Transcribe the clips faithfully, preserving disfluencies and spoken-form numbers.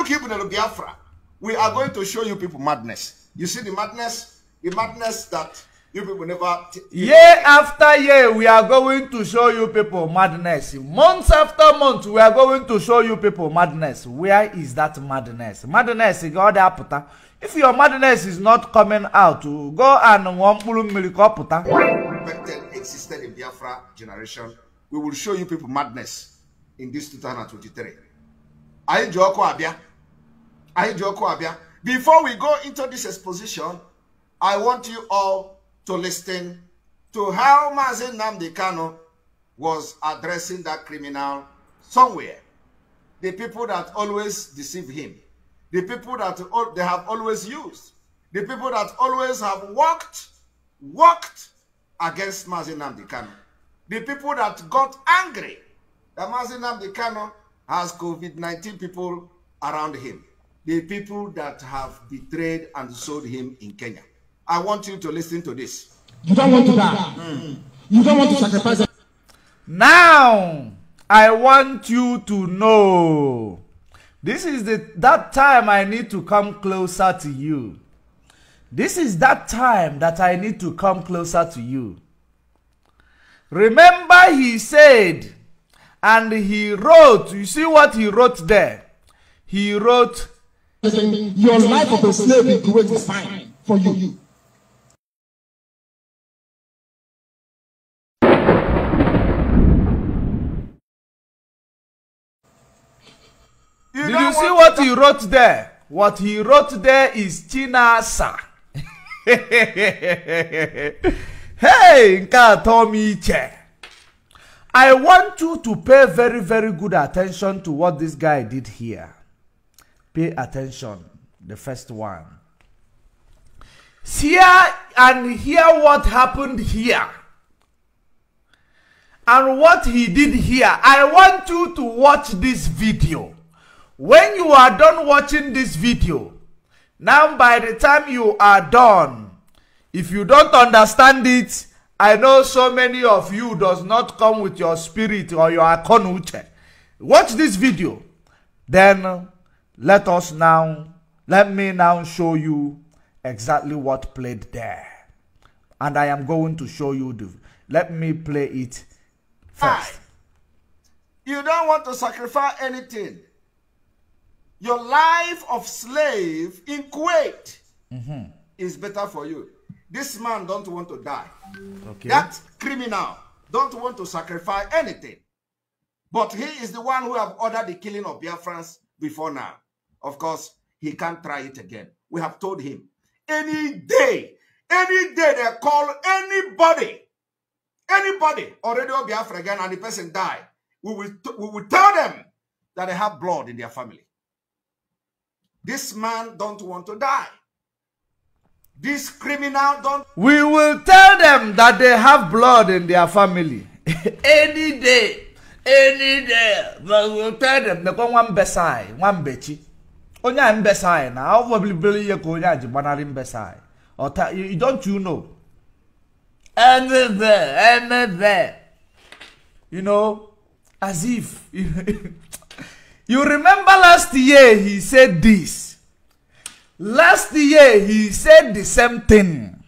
look people in Biafra, we are going to show you people madness. You see the madness, the madness that you people never... Year after year, we are going to show you people madness. Months after months, we are going to show you people madness. Where is that madness? Madness is God aputa. If your madness is not coming out, go and wampulu miliko puta. Existed in Biafra generation. We will show you people madness in this two thousand twenty-three. Aye Joko Abia. Aye Joko Abia. Before we go into this exposition, I want you all to listen to how Mazi Nnamdi Kanu was addressing that criminal somewhere. The people that always deceive him. The people that they have always used. The people that always have worked, worked against Mazi Nnamdi Kanu. The people that got angry that Mazi Nnamdi Kanu has COVID nineteen people around him. The people that have betrayed and sold him in Kenya. I want you to listen to this. You don't want to die. Mm. You don't want to sacrifice. Now, I want you to know. This is the that time I need to come closer to you. This is that time that I need to come closer to you. Remember he said, and he wrote, you see what he wrote there? He wrote, your life of a slave is great sign for you. You Did you see what he wrote there? What he wrote there is Tina Sa. Hey, Nka Tommy Che. I want you to pay very, very good attention to what this guy did here. Pay attention. The first one. See and hear what happened here. And what he did here. I want you to watch this video. When you are done watching this video, now by the time you are done, if you don't understand it, I know so many of you does not come with your spirit or your akonuche. Watch this video. Then let us now, let me now show you exactly what played there. And I am going to show you the, let me play it first. You don't want to sacrifice anything. Your life of slave in Kuwait mm-hmm. is better for you. This man don't want to die. Okay. That criminal don't want to sacrifice anything. But he is the one who have ordered the killing of Biafrans before now. Of course, he can't try it again. We have told him. Any day, any day they call anybody, anybody already of Biafra again and the person die, we will, we will tell them that they have blood in their family. This man don't want to die. This criminal don't... We will tell them that they have blood in their family. Any day. Any day. We will tell them. They go one besai. One bechi. Onya mbesai now. Onya don't you know? Any day. Any day. You know? As if... You remember last year he said this. Last year he said the same thing.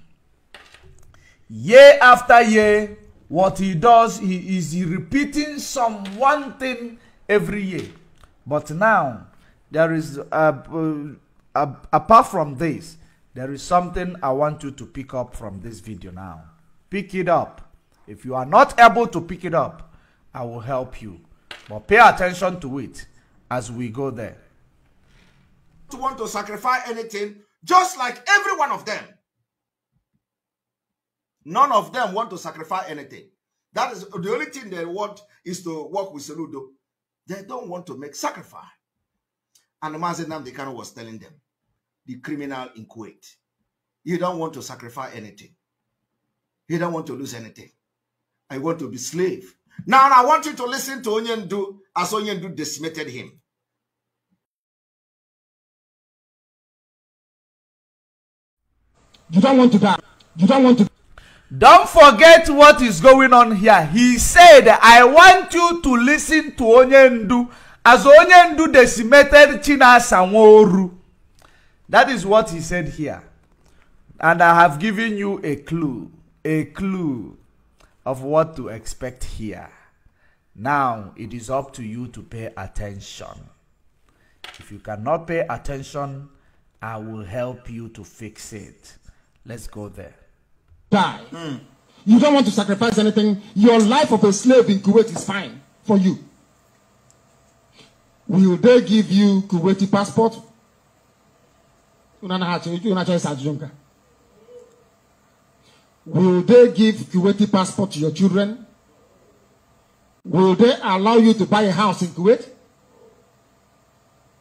Year after year, what he does, he is repeating some one thing every year. But now, there is, uh, uh, uh, apart from this, there is something I want you to pick up from this video now. Pick it up. If you are not able to pick it up, I will help you. But pay attention to it. As we go there, don't want to sacrifice anything, just like every one of them. None of them want to sacrifice anything. That is the only thing they want is to work with Soludo. They don't want to make sacrifice. And Mazi Nnamdi Kanu was telling them, the criminal in Kuwait, you don't want to sacrifice anything. You don't want to lose anything. I want to be slave. Now I want you to listen to Onyendu as Onyendu decimated him. You don't want to die. You don't want to. Don't forget what is going on here. He said, I want you to listen to Onyendu As onye ndu decimated Tina Sawaru. That is what he said here. And I have given you a clue. A clue of what to expect here. Now, it is up to you to pay attention. If you cannot pay attention, I will help you to fix it. Let's go there. Die. Mm. You don't want to sacrifice anything. Your life of a slave in Kuwait is fine for you. Will they give you Kuwaiti passport? Will they give Kuwaiti passport to your children? Will they allow you to buy a house in Kuwait?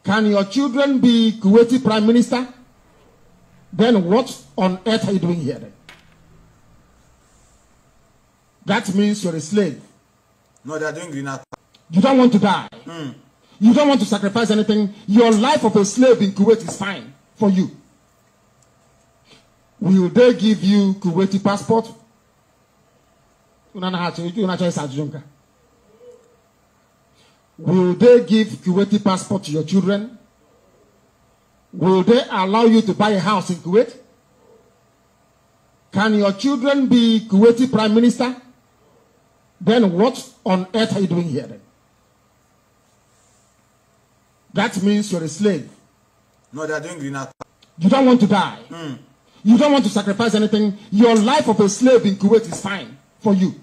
Can your children be Kuwaiti prime minister? Then what on earth are you doing here then? That means you're a slave. No, they're doing green. You don't want to die. Mm. You don't want to sacrifice anything. Your life of a slave in Kuwait is fine for you. Will they give you Kuwaiti passport? Will they give Kuwaiti passport to your children? Will they allow you to buy a house in Kuwait? Can your children be Kuwaiti prime minister? Then what on earth are you doing here then? That means you're a slave. No, they're doing green. You don't want to die. Mm. You don't want to sacrifice anything. Your life of a slave in Kuwait is fine for you.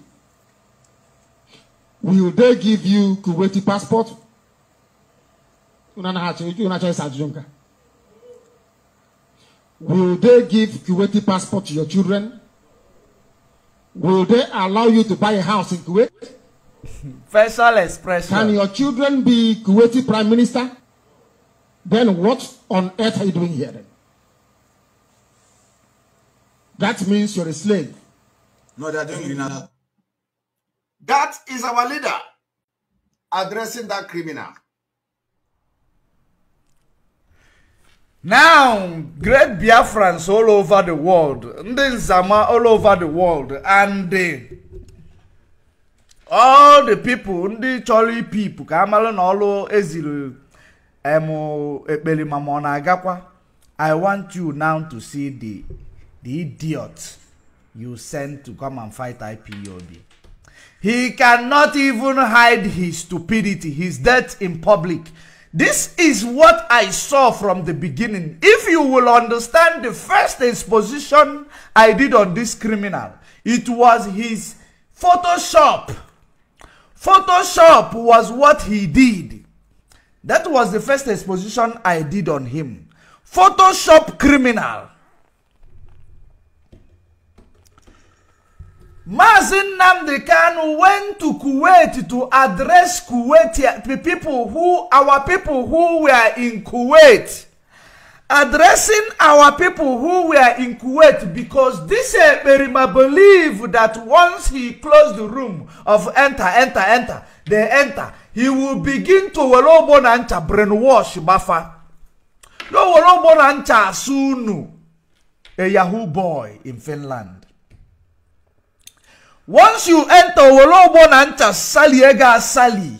Will they give you Kuwaiti passport? Will they give Kuwaiti passport to your children? Will they allow you to buy a house in Kuwait? Facial expression. Can your children be Kuwaiti prime minister? Then what on earth are you doing here then? That means you're a slave. No, they're doing green. That is our leader addressing that criminal. Now, great Biafrans all over the world, Nzama all over the world, and the, all the people, Ndi Choli people, Kamalo Nolo Eziru, Emo Eberima Monagakwa. I want you now to see the the idiot you sent to come and fight I P O B. He cannot even hide his stupidity, his death in public. This is what I saw from the beginning. If you will understand the first exposition I did on this criminal, it was his Photoshop. Photoshop was what he did. That was the first exposition I did on him. Photoshop criminal. Mazi Nnamdi Kanu went to Kuwait to address Kuwaiti, the people who, our people who were in Kuwait. Addressing our people who were in Kuwait, because this Eberima believed that once he closed the room of enter, enter, enter, they enter, he will begin to brainwash Bafa. No Wolobonancha Sunu, a Yahoo boy in Finland. Once you enter Wolobonanta Saliega Sali,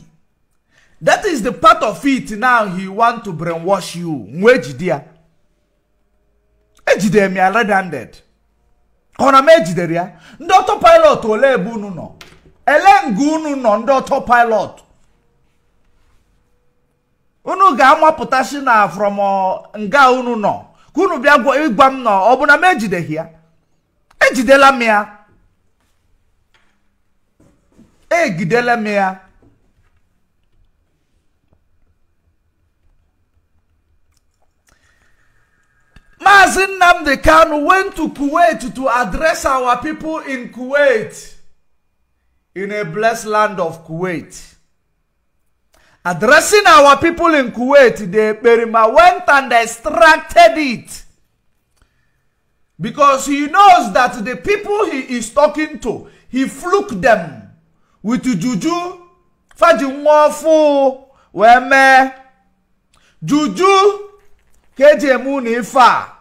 that is the part of it now he wants to brainwash you. Mwejidia. Ejide mi redundant. Kona mejideria. Ndoto pilot ole bunu no. Elengunu no ndoto pilot. Unu ga amwa potashina from nga unu no. Kunu biagwa igbam no. Obuna mejide here. Ejide la mea. Hey, Gidelemea. Mazi Nnamdi Kanu went to Kuwait to address our people in Kuwait, in a blessed land of Kuwait. Addressing our people in Kuwait, the Eberima went and extracted it. Because he knows that the people he is talking to, he fluked them. With juju, faji mwafu, weme, juju, keje muni fa.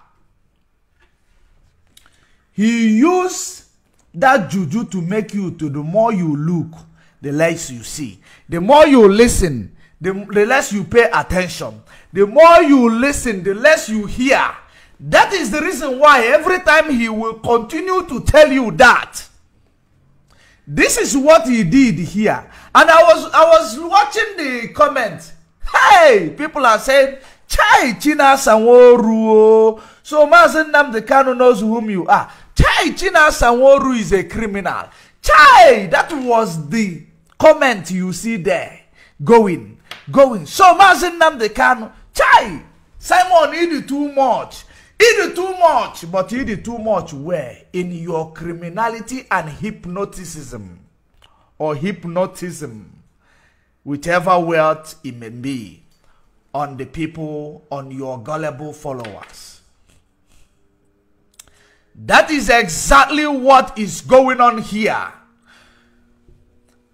He used that juju to make you to the more you look, the less you see. The more you listen, the, the less you pay attention. The more you listen, the less you hear. That is the reason why every time he will continue to tell you that. This is what he did here. And I was, I was watching the comment. Hey, people are saying, Chai, Tina Sawaru. So Mazi Nnamdi Kanu knows whom you are. Chai, Tina Sawaru is a criminal. Chai, that was the comment you see there. Going, going. So Mazi Nnamdi Kanu, Chai, Simon, he did too much. He did too much. But he did too much where? In your criminality and hypnotism. Or hypnotism. Whichever wealth it may be. On the people, on your gullible followers. That is exactly what is going on here.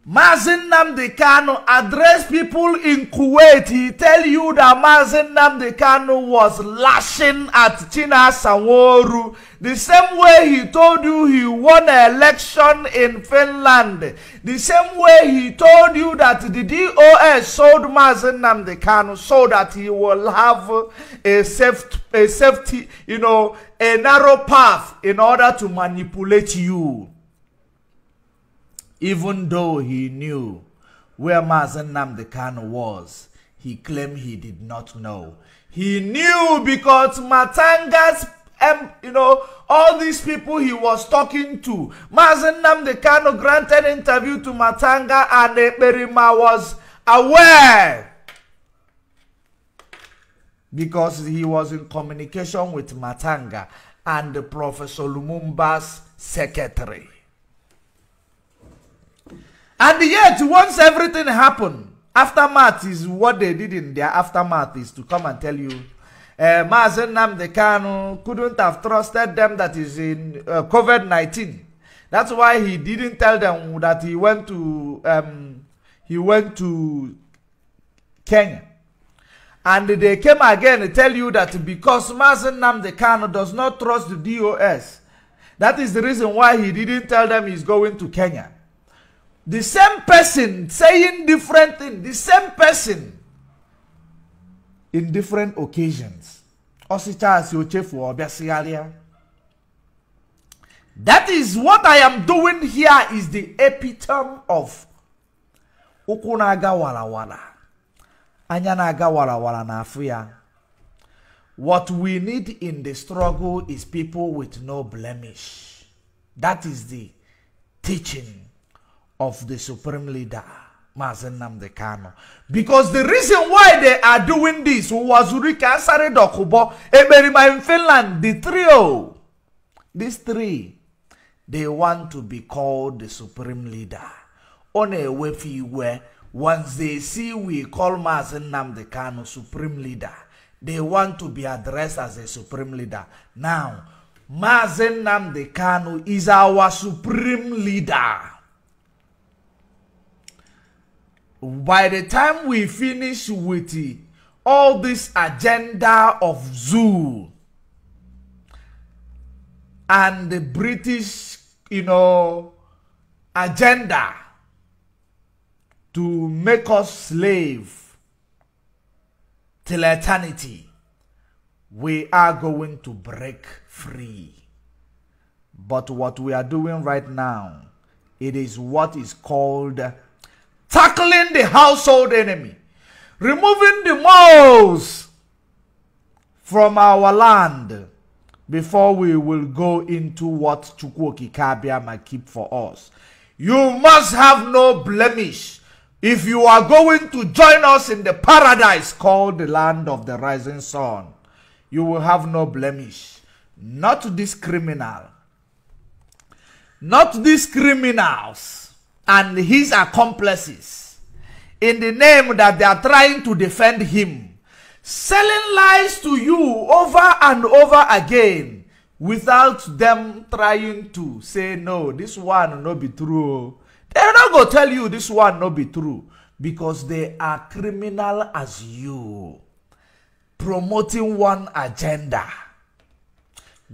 Mazi Nnamdi Kanu addressed people in Kuwait. He tell you that Mazi Nnamdi Kanu was lashing at Tina Sawaru. The same way he told you he won an election in Finland. The same way he told you that the D O S sold Mazi Nnamdi Kanu so that he will have a, safe, a safety, you know, a narrow path in order to manipulate you. Even though he knew where Mazi Nnamdi Kanu was, he claimed he did not know. He knew because Matanga's, um, you know, all these people he was talking to. Mazi Nnamdi Kanu granted interview to Matanga and Eberima was aware. Because he was in communication with Matanga and Professor Lumumba's secretary. And yet, once everything happened, aftermath is what they did in their aftermath is to come and tell you, uh, Mazi Nnamdi Kanu couldn't have trusted them that is in uh, COVID nineteen. That's why he didn't tell them that he went to um, he went to Kenya. And they came again and tell you that because Mazi Nnamdi Kanu does not trust the D O S, that is the reason why he didn't tell them he's going to Kenya. The same person saying different things. The same person in different occasions. That is what I am doing here is the epitome of Ukunaga wala wala. Anyanaga wala wala na afia. What we need in the struggle is people with no blemish. That is the teaching of the Supreme Leader, Mazi Nnamdi Kanu. Because the reason why they are doing this was Urika, Asare Dokubo, Eberima in Finland, the trio. These three, they want to be called the Supreme Leader. On a way where once they see we call Mazi Nnamdi Kanu Supreme Leader, they want to be addressed as a Supreme Leader. Now, Mazi Nnamdi Kanu is our Supreme Leader. By the time we finish with it, all this agenda of zoo and the British, you know, agenda to make us slave till eternity, we are going to break free. But what we are doing right now, it is what is called tackling the household enemy, removing the moles from our land before we will go into what Chukwuoki Kabia might keep for us. You must have no blemish if you are going to join us in the paradise called the land of the rising sun. You will have no blemish. Not this criminal. Not these criminals and his accomplices in the name that they are trying to defend him, selling lies to you over and over again without them trying to say, no, this one no be true. They're not going to tell you this one no be true because they are criminal as you, promoting one agenda.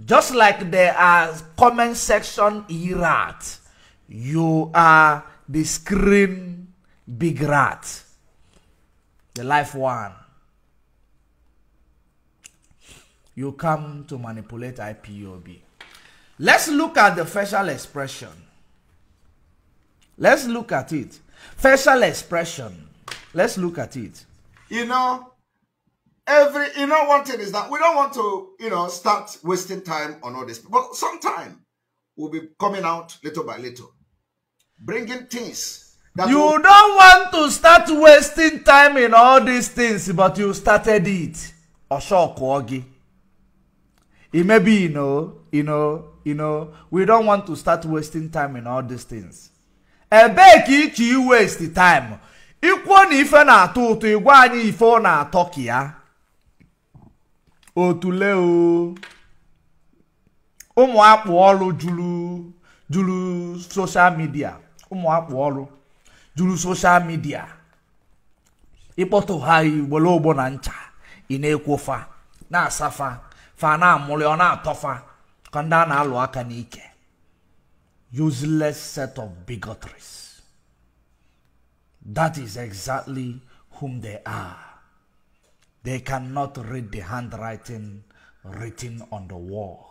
Just like they are comment section irate. You are the screen big rat. the life one. You come to manipulate I P O B. Let's look at the facial expression. Let's look at it. Facial expression. Let's look at it. You know, every, you know, one thing is that we don't want to, you know, start wasting time on all this. But sometime we'll be coming out little by little, bringing things. That you will... don't want to start wasting time in all these things, but you started it. Osho Kwogi. It may be, you know, you know, you know, we don't want to start wasting time in all these things. Ebeki chi waste the time. Ikwo ni ife na atu to igwa anyi ife na atoki ya. Otule o. Umu akpu olu julu julu social media. Umu akpu olu julu social media. Ipoto hai wolo bona ncha inekofa na safa. Fana muliona tofa kanda na alu aka ni ike. Useless set of bigotries. That is exactly whom they are. They cannot read the handwriting written on the wall.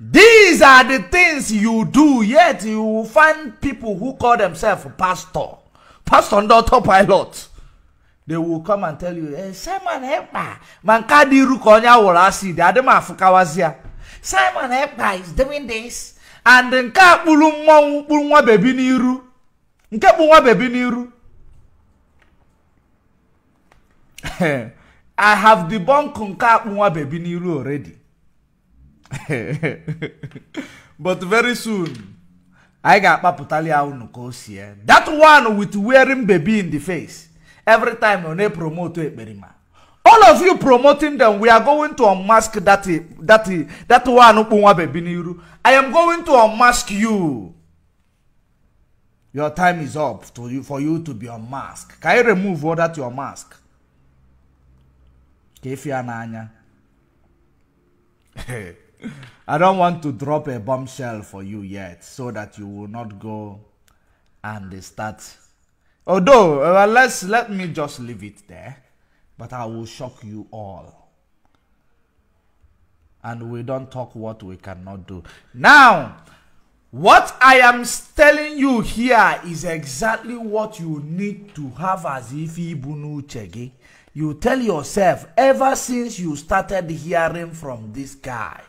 These are the things you do, yet you will find people who call themselves pastor. Pastor on the autopilot. They will come and tell you, hey, Simon Ekpa, Mankadi Rukonya Wolasi, the Adema Fukawazia. Simon Ekpa is doing this. And then ka bulumwa bulumwa baby niru, nka bulumwa baby niru. I have debunked nka bulumwa baby niru already, but very soon I got paputali aunukosiye. That one with wearing baby in the face every time when they promote Eberima. All of you promoting them, we are going to unmask that that that one. I am going to unmask you. Your time is up to you for you to be unmasked. Can you remove all that your mask? I don't want to drop a bombshell for you yet, so that you will not go and start. Although, uh, let's let me just leave it there. But I will shock you all. And we don't talk what we cannot do. Now, what I am telling you here is exactly what you need to have as if Ibunu Chege. You tell yourself, ever since you started hearing from this guy,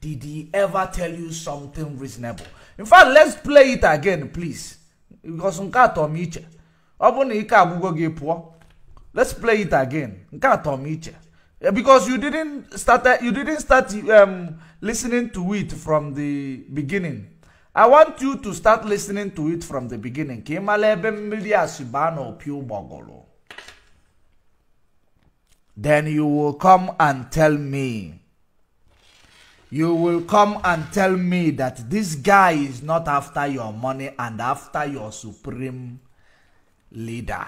did he ever tell you something reasonable? In fact, let's play it again, please. Because let's play it again. Because you didn't start you didn't start um, listening to it from the beginning. I want you to start listening to it from the beginning. Then you will come and tell me. You will come and tell me that this guy is not after your money and after your supreme leader.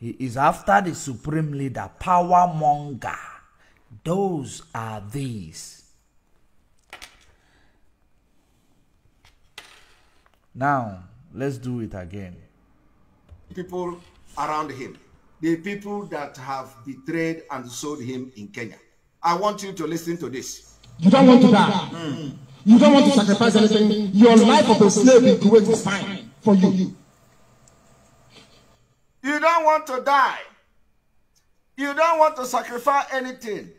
He is after the supreme leader, power monger. Those are these. Now, let's do it again. People around him, the people that have betrayed and sold him in Kenya. I want you to listen to this. You don't want to die. Mm. You don't want to sacrifice anything. Your life of a slave in Kuwait is fine for you. You don't want to die. You don't want to sacrifice anything.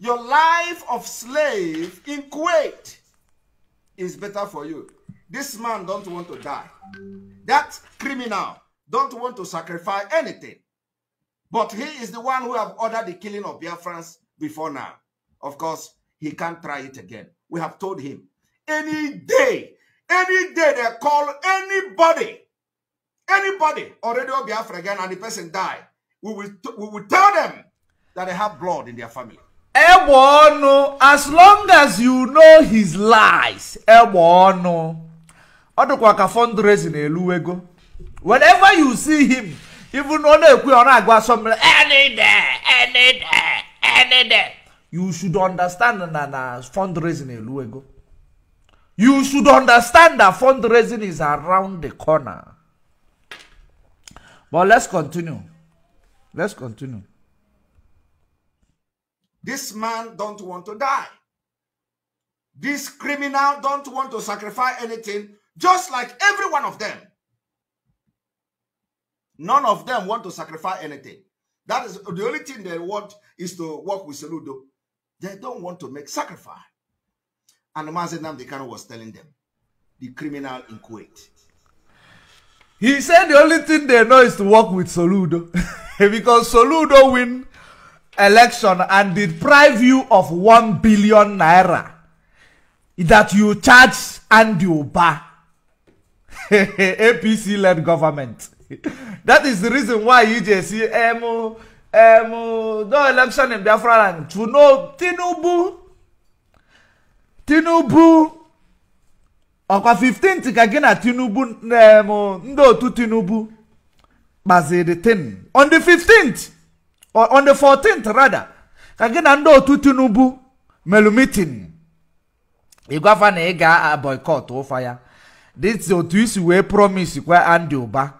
Your life of slave in Kuwait is better for you. This man don't want to die. That criminal don't want to sacrifice anything. But he is the one who have ordered the killing of Biafrans before now. Of course, he can't try it again. We have told him. Any day, any day they call anybody Anybody already on Biafra again and the person die, we will, we will tell them that they have blood in their family. Ebono, as long as you know his lies, Ebono. Whenever you see him, even on a any day, any day, any day, you should understand that fundraising. You should understand that fundraising is around the corner. But let's continue. Let's continue. This man don't want to die. This criminal don't want to sacrifice anything, just like every one of them. None of them want to sacrifice anything. That is the only thing they want, is to work with Soludo. They don't want to make sacrifice. And Mazi Nnamdi Kanu was telling them, the criminal in Kuwait. He said the only thing they know is to work with Soludo. Because Soludo win election and deprive you of one billion naira that you charge and you bar. A P C-led government. That is the reason why U J C, emu, emu, no election in Biafra land. To know Tinubu, Tinubu, Okwa fifteen Tikagina Tinubu, emu, ndo tu Tinubu, Mazede ten. On the fifteenth, or on the fourteenth rather, Kagina ndo tu Tinubu, melumitin. Igwafa na ega boycott o fire. This is what we promise kwa Andioba.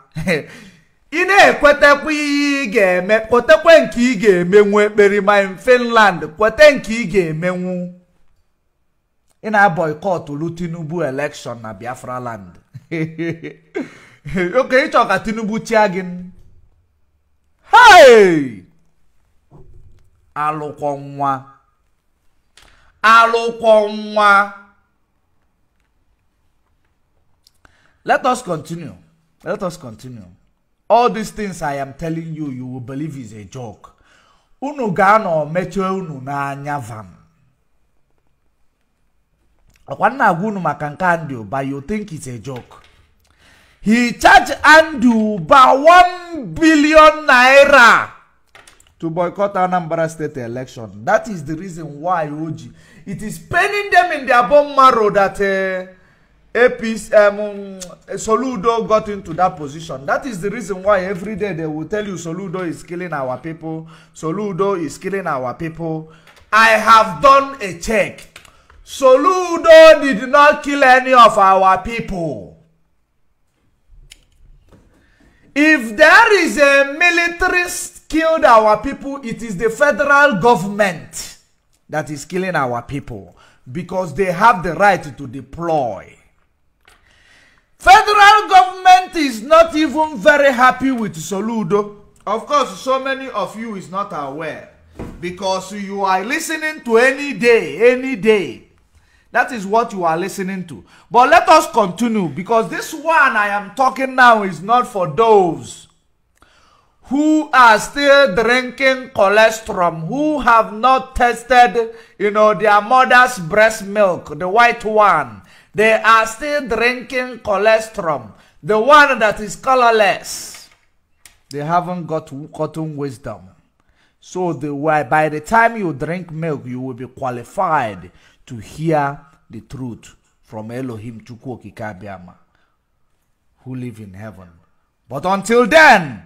Ine kwetekwi ga-eme kwetekwe nke ga-emenwu Eberima in Finland kwete nke ga-emenwu ina boycott Tinubu election na Biafra land. Okay, ichoka Tinubu chiagin. Hey! Alokwa nwa. Alokwa nwa. Let us continue. Let us continue. All these things I am telling you, you will believe is a joke. Unu gano meche unu na anyavam. Akwana agunu makanka Andy but you think it's a joke. He charged Andy by one billion naira to boycott Anambra State election. That is the reason why, O G, it is paining them in their bone marrow that uh, A P C, um, Soludo got into that position. That is the reason why every day they will tell you Soludo is killing our people. Soludo is killing our people. I have done a check. Soludo did not kill any of our people. If there is a military killed our people, it is the federal government that is killing our people because they have the right to deploy. Federal government is not even very happy with Soludo. Of course, so many of you is not aware because you are listening to any day, any day. That is what you are listening to. But let us continue because this one I am talking now is not for those who are still drinking colostrum, who have not tested, you know, their mother's breast milk, the white one. They are still drinking colostrum, the one that is colorless. They haven't got cotton wisdom. So the, by the time you drink milk, you will be qualified to hear the truth from Elohim Chukwoki Kabiama, who live in heaven. But until then,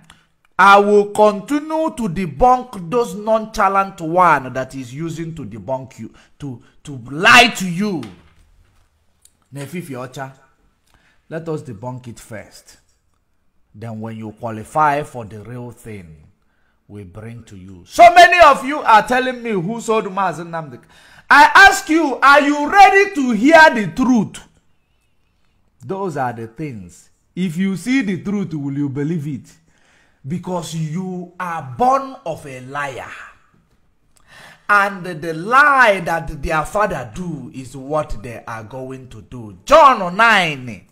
I will continue to debunk those nonchalant one that is using to debunk you, to, to lie to you. Nefifi Ocha, let us debunk it first. Then when you qualify for the real thing, we bring to you. So many of you are telling me who sold Mazi Nnamdi. I ask you, are you ready to hear the truth? Those are the things. If you see the truth, will you believe it? Because you are born of a liar. And the lie that their father do is what they are going to do. John nine.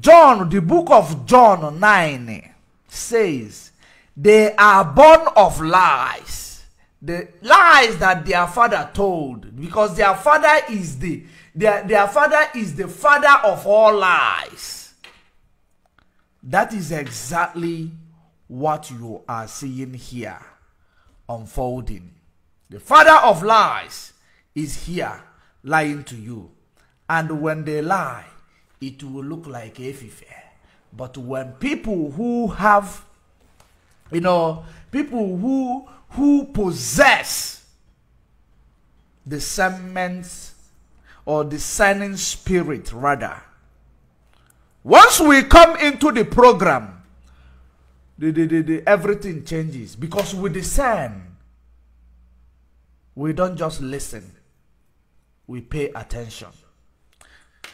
John, the book of John nine says, they are born of lies. The lies that their father told. Because their father is the, their, their father is the father of all lies. That is exactly what you are seeing here unfolding. The father of lies is here lying to you. And when they lie, it will look like Efife. But when people who have, you know, people who, who possess the discernment or discerning spirit rather, once we come into the program, the, the, the, the, everything changes. Because we discern. We don't just listen. We pay attention.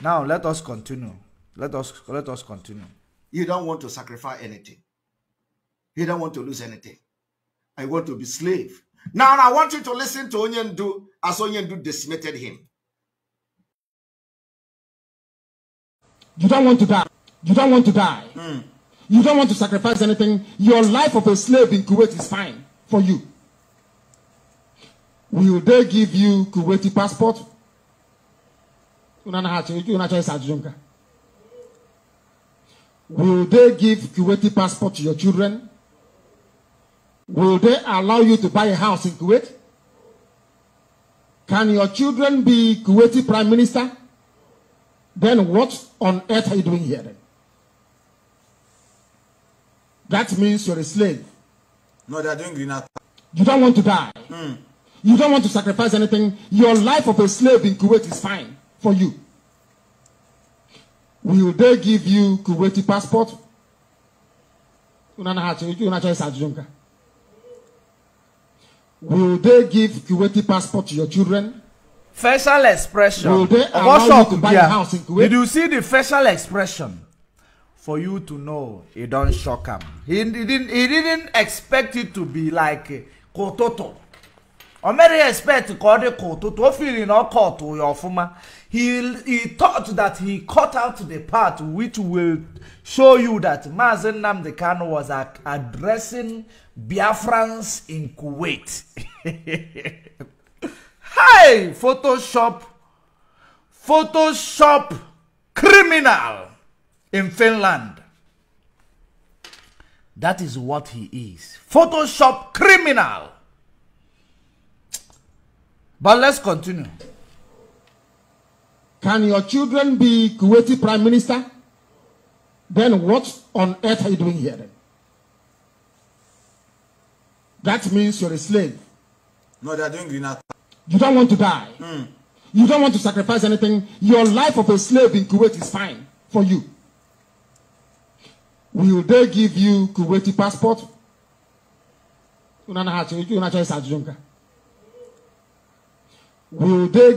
Now, let us continue. Let us, let us continue. You don't want to sacrifice anything. You don't want to lose anything. I want to be slave. Now, I want you to listen to Onyendu as Onyendu decimated him. You don't want to die. You don't want to die. Mm. You don't want to sacrifice anything. Your life of a slave in Kuwait is fine for you. Will they give you Kuwaiti passport? Will they give Kuwaiti passport to your children? Will they allow you to buy a house in Kuwait? Can your children be Kuwaiti prime minister? Then what on earth are you doing here then? That means you're a slave. No, they're doing green. You don't want to die. Mm. You don't want to sacrifice anything. Your life of a slave in Kuwait is fine for you. Will they give you Kuwaiti passport? Will they give Kuwaiti passport to your children? Facial expression. Will they allow you to buy a house in Kuwait? Did you see the facial expression? For you to know, he don't shock him. He didn't. He didn't expect it to be like Kototo. Or maybe expect to call the Kototo feeling or Koto your former. He he thought that he cut out the part which will show you that Mazi Nnamdi Kanu was ad addressing Biafrans in Kuwait. Hi, Photoshop, Photoshop criminal in Finland. That is what he is. Photoshop criminal. But let's continue. Can your children be Kuwaiti prime minister? Then what on earth are you doing here then? That means you're a slave. No, they're doing green. You don't want to die. Mm. You don't want to sacrifice anything. Your life of a slave in Kuwait is fine for you. Will they give you Kuwaiti passport? Will they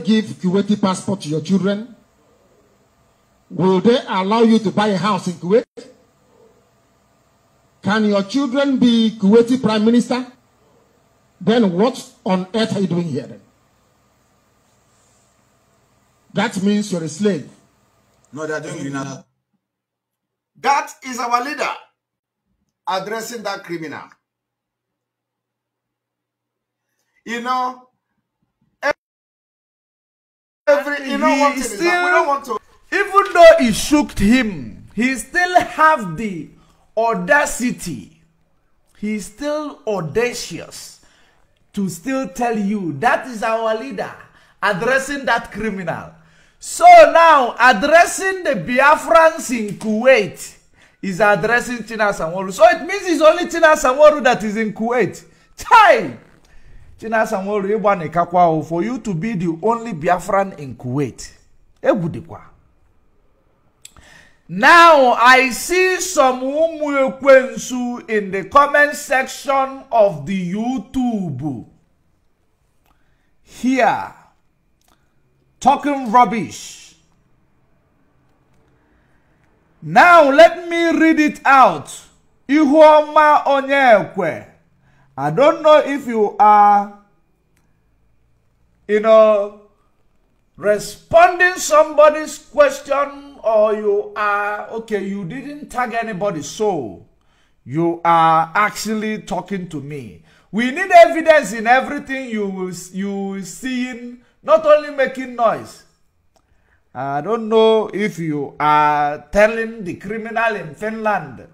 give Kuwaiti passport to your children? Will they allow you to buy a house in Kuwait? Can your children be Kuwaiti prime minister? Then what on earth are you doing here then? That means you're a slave. No, they're doing green. That is our leader addressing that criminal. You know, every you know one thing we don't want to. Even though he shook him, he still have the audacity. He's still audacious to still tell you that is our leader addressing that criminal. So now, addressing the Biafrans in Kuwait is addressing Tina Sawaru. So it means it's only Tina Sawaru that is in Kuwait. Chai! Tina Sawaru, for you to be the only Biafran in Kuwait. Now, I see some Umuekwensu in the comment section of the YouTube. Here. Talking rubbish. Now let me read it out. Ihoma Onyeque. I don't know if you are, you know, responding somebody's question or you are, okay, you didn't tag anybody, so you are actually talking to me. We need evidence in everything you will, you will see in. Not only making noise. I don't know if you are telling the criminal in Finland,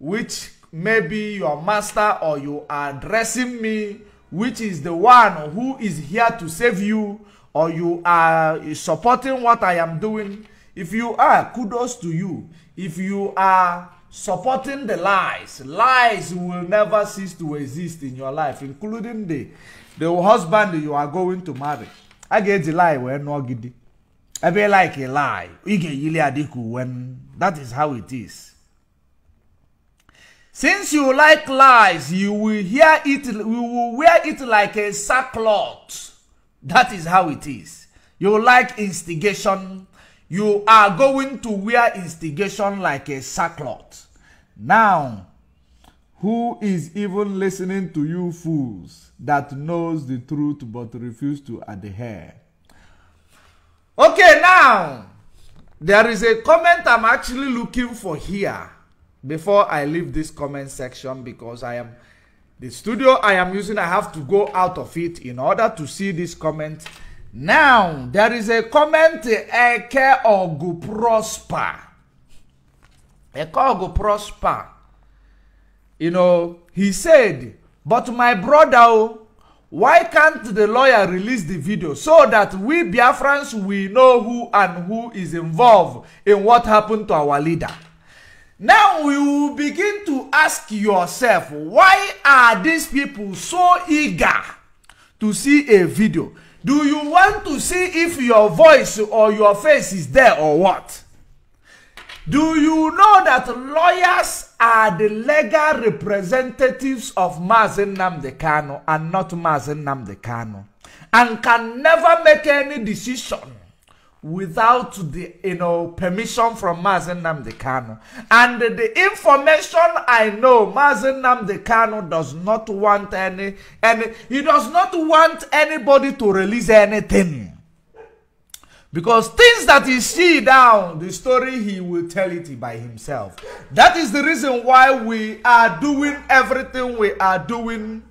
which may be your master, or you are addressing me, which is the one who is here to save you, or you are supporting what I am doing. If you are, kudos to you. If you are supporting the lies, lies will never cease to exist in your life, including the, the husband you are going to marry. I get the lie when no giddy. I be like a lie. When that is how it is. Since you like lies, you will hear it, you will wear it like a sackcloth. That is how it is. You like instigation, you are going to wear instigation like a sackcloth. Now, who is even listening to you fools that knows the truth but refuse to adhere? Okay, now, there is a comment I'm actually looking for here before I leave this comment section, because I am, the studio I am using, I have to go out of it in order to see this comment. Now, there is a comment, Ekeogu Prosper. Ekeogu Prosper. You know, he said, but my brother, why can't the lawyer release the video so that we Biafrans, we know who and who is involved in what happened to our leader? Now we will begin to ask yourself, why are these people so eager to see a video? Do you want to see if your voice or your face is there or what? Do you know that lawyers are the legal representatives of Mazi Nnamdi Kanu and not Mazi Nnamdi Kanu, and can never make any decision without the you know permission from Mazi Nnamdi Kanu? And the information I know, Mazi Nnamdi Kanu does not want any, and he does not want anybody to release anything, because things that he see down the story, he will tell it by himself. That is the reason why we are doing everything we are doing,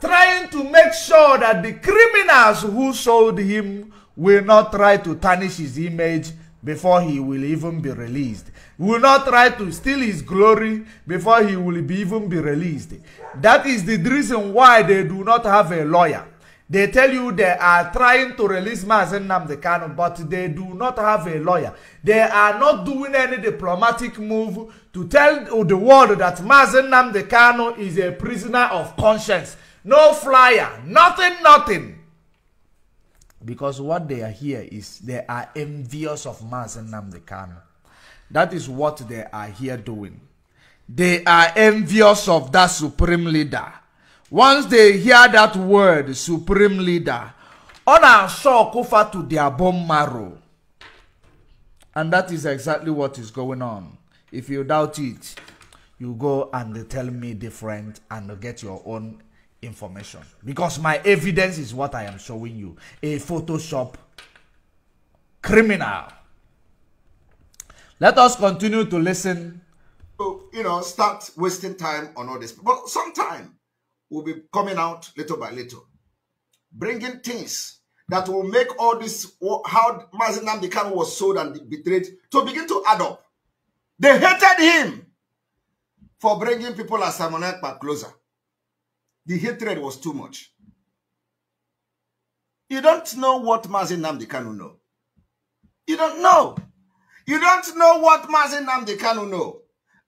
trying to make sure that the criminals who sold him will not try to tarnish his image before he will even be released. Will not try to steal his glory before he will be even be released. That is the reason why they do not have a lawyer. They tell you they are trying to release Mazi Nnamdi Kanu, but they do not have a lawyer. They are not doing any diplomatic move to tell the world that Mazi Nnamdi Kanu is a prisoner of conscience. No flyer, nothing, nothing. Because what they are here is they are envious of Mazi Nnamdi Kanu. That is what they are here doing. They are envious of that supreme leader. Once they hear that word, supreme leader, honor shall cover to their bone marrow. And that is exactly what is going on. If you doubt it, you go and tell me different and get your own information, because my evidence is what I am showing you, a Photoshop criminal. Let us continue to listen. So, you know, start wasting time on all this, but sometime we'll be coming out little by little, bringing things that will make all this, how Mazi Nnamdi Kanu was sold and betrayed, to begin to add up. They hated him for bringing people like Simon Ekpa closer. The hatred was too much. You don't know what Mazi Nnamdi Kanu know. You don't know. You don't know what Mazi Nnamdi Kanu know.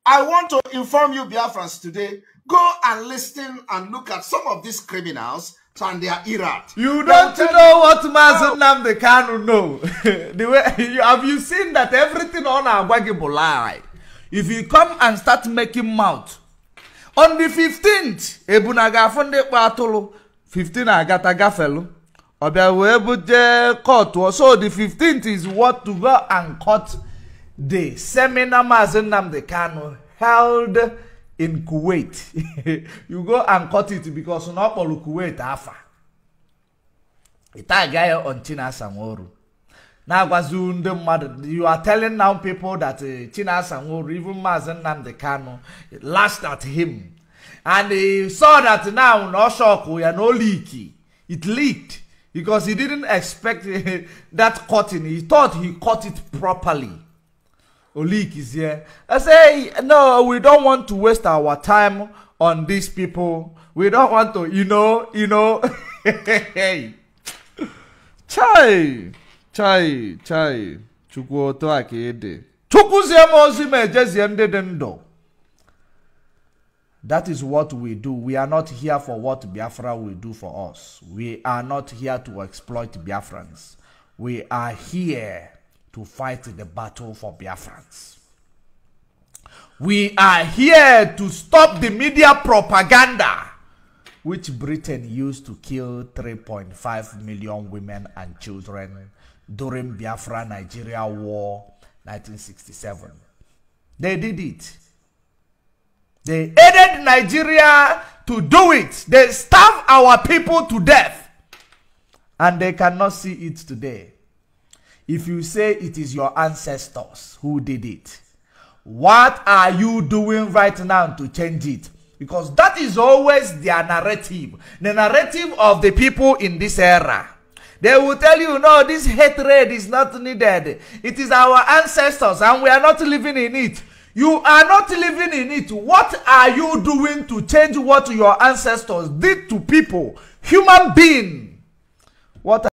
I want to inform you, Biafrans, today, go and listen and look at some of these criminals and their errand. You don't know what Mazi Nnamdi Kanu know. The way, you, have you seen that everything on our waggable lie? If you come and start making mouth, on the fifteenth, Ebunaga Funde Patolo, fifteen Agata Gafelu, Obewebude Court. So the fifteenth is what to go and cut the seminar Mazi Nnamdi Kanu held in Kuwait. You go and cut it, because Nopolu Kuwait Afa. Itagaya on Tina Sawaru. Now, you are telling now people that uh, Tina Sawaru, even Mazi Nnamdi Kanu, lashed at him. And he saw that now, no shock, we are no leaky. It leaked because he didn't expect uh, that cutting. He thought he cut it properly. Oleak is here. I say, no, we don't want to waste our time on these people. We don't want to, you know, you know. Chai. Chai, chai, chukuoto akede. That is what we do. We are not here for what Biafra will do for us. We are not here to exploit Biafrans. We are here to fight the battle for Biafrans. We are here to stop the media propaganda which Britain used to kill three point five million women and children during Biafra-Nigeria War nineteen sixty-seven. They did it. They aided Nigeria to do it. They starved our people to death. And they cannot see it today. If you say it is your ancestors who did it, what are you doing right now to change it? Because that is always their narrative. The narrative of the people in this era. They will tell you, no, this hatred is not needed. It is our ancestors and we are not living in it. You are not living in it. What are you doing to change what your ancestors did to people? Human being. What